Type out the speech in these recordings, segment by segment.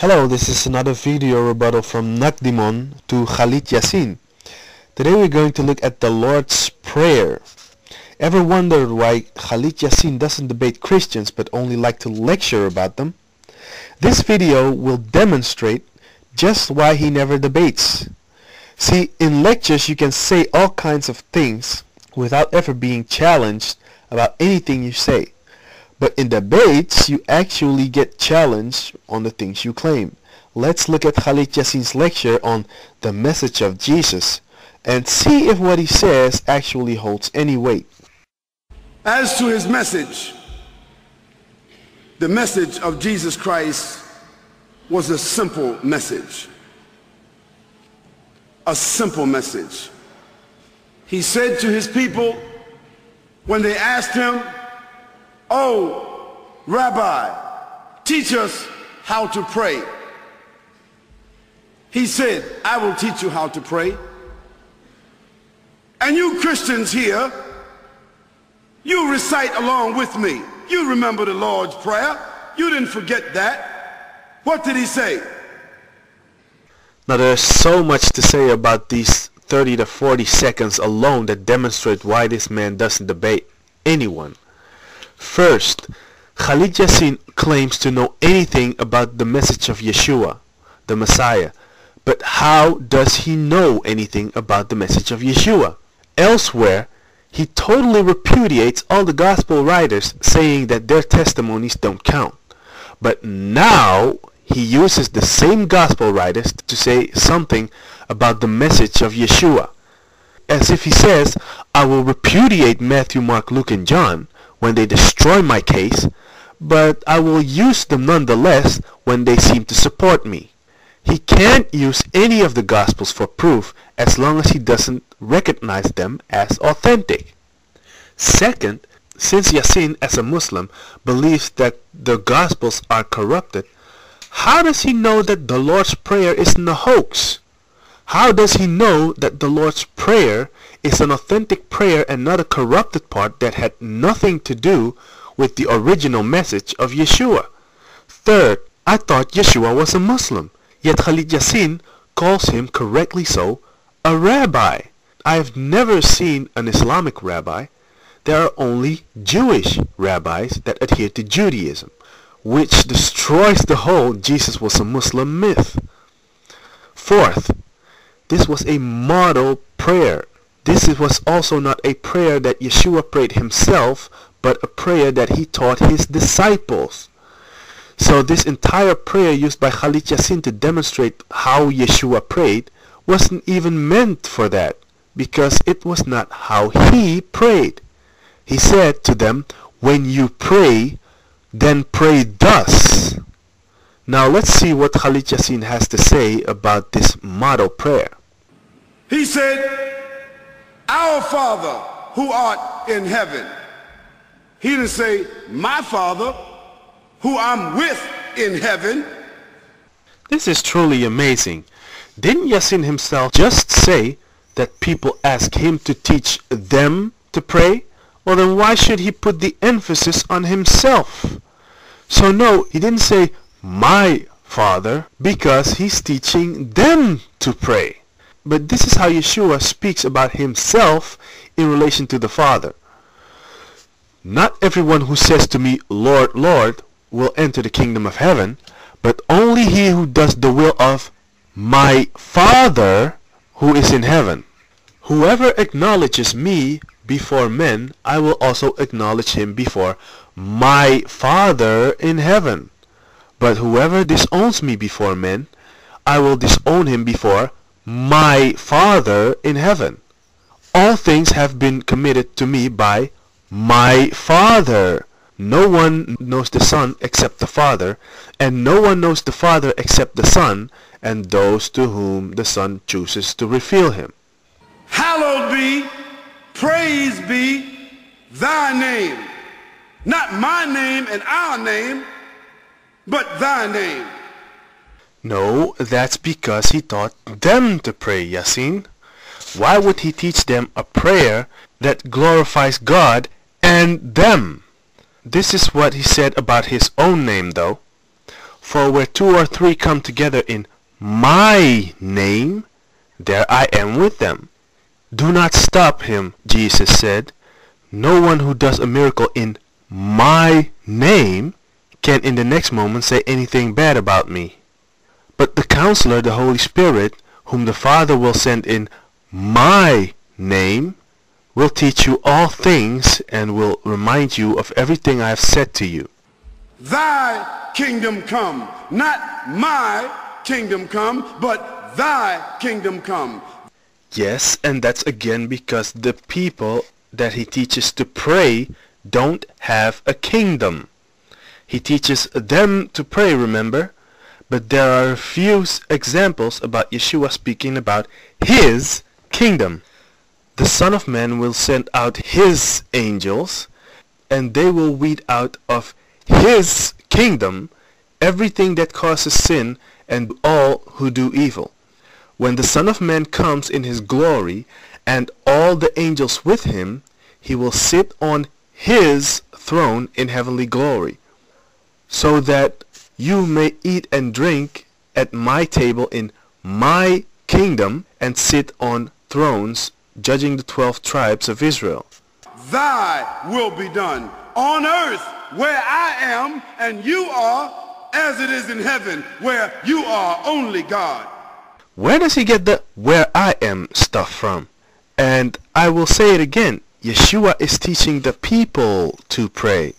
Hello, this is another video rebuttal from Nakdimon to Khalid Yasin. Today we're going to look at the Lord's Prayer. Ever wondered why Khalid Yasin doesn't debate Christians but only like to lecture about them? This video will demonstrate just why he never debates. See, in lectures you can say all kinds of things without ever being challenged about anything you say. But in debates, you actually get challenged on the things you claim. Let's look at Khalid Yasin's lecture on the message of Jesus and see if what he says actually holds any weight. As to his message, the message of Jesus Christ was a simple message. A simple message. He said to his people when they asked him, "Oh, Rabbi, teach us how to pray." He said, "I will teach you how to pray." And you Christians here, you recite along with me. You remember the Lord's Prayer. You didn't forget that. What did he say? Now there's so much to say about these 30 to 40 seconds alone that demonstrate why this man doesn't debate anyone. First, Khalid Yasin claims to know anything about the message of Yeshua, the Messiah. But how does he know anything about the message of Yeshua? Elsewhere, he totally repudiates all the gospel writers, saying that their testimonies don't count. But now, he uses the same gospel writers to say something about the message of Yeshua. As if he says, "I will repudiate Matthew, Mark, Luke, and John when they destroy my case, but I will use them nonetheless when they seem to support me." He can't use any of the Gospels for proof as long as he doesn't recognize them as authentic. Second, since Yasin as a Muslim believes that the Gospels are corrupted, how does he know that the Lord's Prayer isn't a hoax? How does he know that the Lord's Prayer is an authentic prayer and not a corrupted part that had nothing to do with the original message of Yeshua? Third, I thought Yeshua was a Muslim, yet Khalid Yasin calls him, correctly so, a rabbi. I have never seen an Islamic rabbi. There are only Jewish rabbis that adhere to Judaism, which destroys the whole Jesus was a Muslim myth. Fourth, this was a model prayer. This was also not a prayer that Yeshua prayed himself, but a prayer that he taught his disciples. So this entire prayer used by Khalid Yasin to demonstrate how Yeshua prayed wasn't even meant for that, because it was not how he prayed. He said to them, "When you pray, then pray thus." Now let's see what Khalid Yasin has to say about this model prayer. He said, "Our Father who art in heaven." He didn't say, "My Father who I'm with in heaven." This is truly amazing. Didn't Yasin himself just say that people ask him to teach them to pray? Well, then why should he put the emphasis on himself? So no, he didn't say "my Father," because he's teaching them to pray. But this is how Yeshua speaks about himself in relation to the Father. "Not everyone who says to me, 'Lord, Lord,' will enter the kingdom of heaven, but only he who does the will of my Father who is in heaven. Whoever acknowledges me before men, I will also acknowledge him before my Father in heaven. But whoever disowns me before men, I will disown him before my Father in heaven. All things have been committed to me by my Father. No one knows the Son except the Father, and no one knows the Father except the Son, and those to whom the Son chooses to reveal him." Hallowed be, praise be, thy name. Not my name and our name, but thy name. No, that's because he taught them to pray, Yasin. Why would he teach them a prayer that glorifies God and them? This is what he said about his own name, though. For where two or three come together in my name, there I am with them. Do not stop him, Jesus said. No one who does a miracle in my name can in the next moment say anything bad about me. But the Counselor, the Holy Spirit, whom the Father will send in my name, will teach you all things and will remind you of everything I have said to you. Thy kingdom come, not my kingdom come, but thy kingdom come. Yes, and that's again because the people that he teaches to pray don't have a kingdom. He teaches them to pray, remember? But there are a few examples about Yeshua speaking about his kingdom. The Son of Man will send out his angels, and they will weed out of his kingdom everything that causes sin and all who do evil. When the Son of Man comes in his glory and all the angels with him, he will sit on his throne in heavenly glory, so that you may eat and drink at my table in my kingdom and sit on thrones judging the 12 tribes of Israel. Thy will be done on earth where I am and you are, as it is in heaven where you are only God. Where does he get the where I am stuff from? And I will say it again, Yeshua is teaching the people to pray.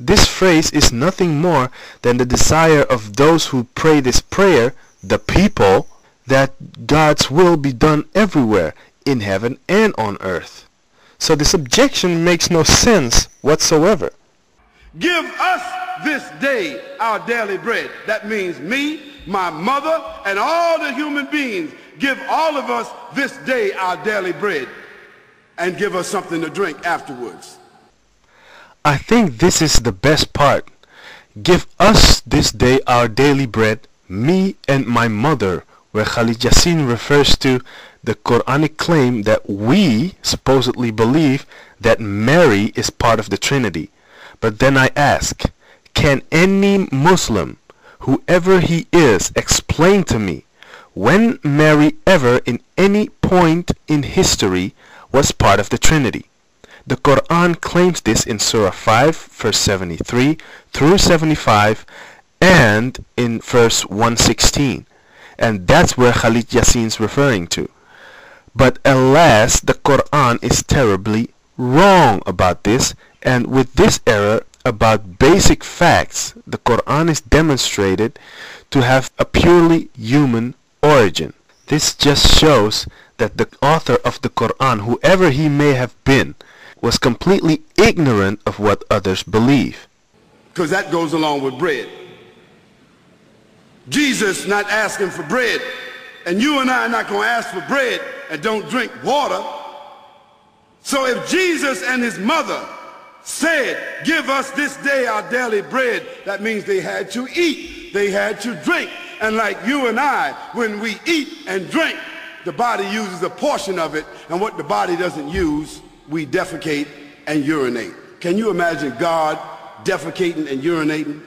This phrase is nothing more than the desire of those who pray this prayer, the people, that God's will be done everywhere, in heaven and on earth. So this objection makes no sense whatsoever. Give us this day our daily bread. That means me, my mother, and all the human beings. Give all of us this day our daily bread, and give us something to drink afterwards. I think this is the best part. Give us this day our daily bread, me and my mother, where Khalid Yasin refers to the Quranic claim that we supposedly believe that Mary is part of the Trinity. But then I ask, can any Muslim, whoever he is, explain to me when Mary ever in any point in history was part of the Trinity? The Quran claims this in Surah 5, verse 73 through 75 and in verse 116. And that's where Khalid Yasin is referring to. But alas, the Quran is terribly wrong about this, and with this error about basic facts, the Quran is demonstrated to have a purely human origin. This just shows that the author of the Quran, whoever he may have been, was completely ignorant of what others believe. Because that goes along with bread. Jesus not asking for bread, and you and I are not going to ask for bread and don't drink water. So if Jesus and his mother said, give us this day our daily bread, that means they had to eat, they had to drink. And like you and I, when we eat and drink, the body uses a portion of it, and what the body doesn't use, we defecate and urinate. Can you imagine God defecating and urinating?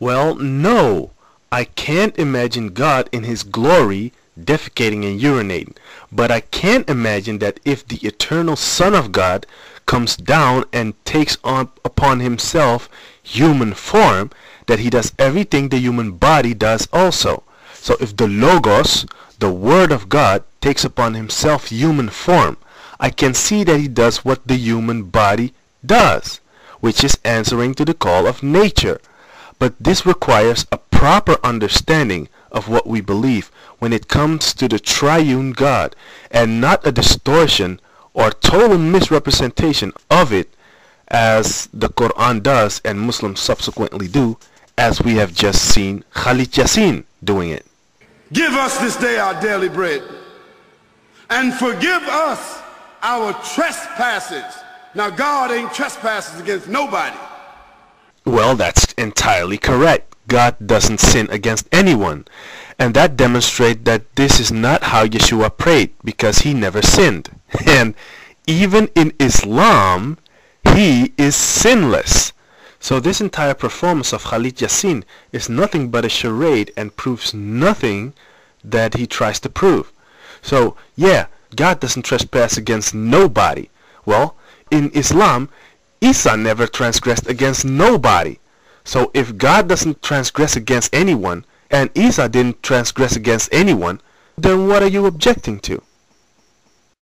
Well, no. I can't imagine God in his glory defecating and urinating, but I can imagine that if the eternal Son of God comes down and takes on upon himself human form, that he does everything the human body does also. So if the Logos, the Word of God, takes upon himself human form, I can see that he does what the human body does, which is answering to the call of nature. But this requires a proper understanding of what we believe when it comes to the triune God, and not a distortion or total misrepresentation of it as the Quran does and Muslims subsequently do, as we have just seen Khalid Yasin doing it. Give us this day our daily bread, and forgive us our trespasses. Now God ain't trespasses against nobody. Well, that's entirely correct. God doesn't sin against anyone, and that demonstrates that this is not how Yeshua prayed, because he never sinned. And even in Islam, he is sinless. So this entire performance of Khalid Yasin is nothing but a charade and proves nothing that he tries to prove. So yeah, God doesn't trespass against nobody. Well, in Islam, Isa never transgressed against nobody. So if God doesn't transgress against anyone, and Isa didn't transgress against anyone, then what are you objecting to?